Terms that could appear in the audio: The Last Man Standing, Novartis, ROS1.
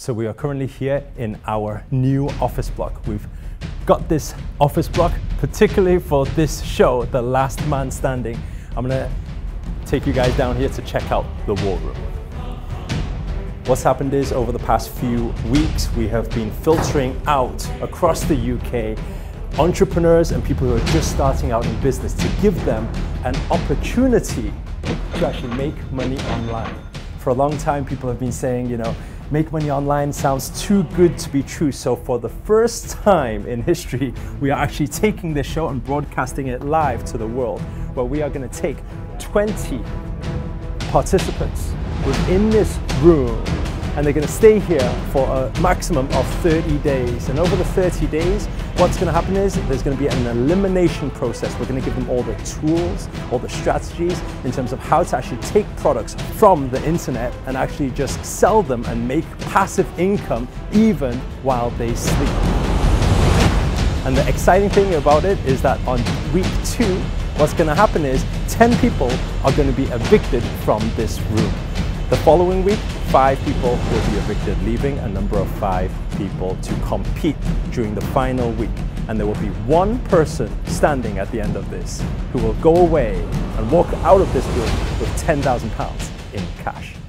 So we are currently here in our new office block. We've got this office block particularly for this show, The Last Man Standing. I'm gonna take you guys down here to check out the war room. What's happened is, over the past few weeks, we have been filtering out across the UK entrepreneurs and people who are just starting out in business to give them an opportunity to actually make money online. For a long time, people have been saying, you know, make money online sounds too good to be true. So for the first time in history, we are actually taking this show and broadcasting it live to the world, where we are going to take 20 participants within this room, and they're going to stay here for a maximum of 30 days. And over the 30 days, what's going to happen is there's going to be an elimination process. We're going to give them all the tools, all the strategies in terms of how to actually take products from the internet and actually just sell them and make passive income even while they sleep. And the exciting thing about it is that on week 2, what's going to happen is 10 people are going to be evicted from this room. The following week, 5 people will be evicted, leaving a number of 5 people to compete during the final week. And there will be one person standing at the end of this who will go away and walk out of this room with £10,000 in cash.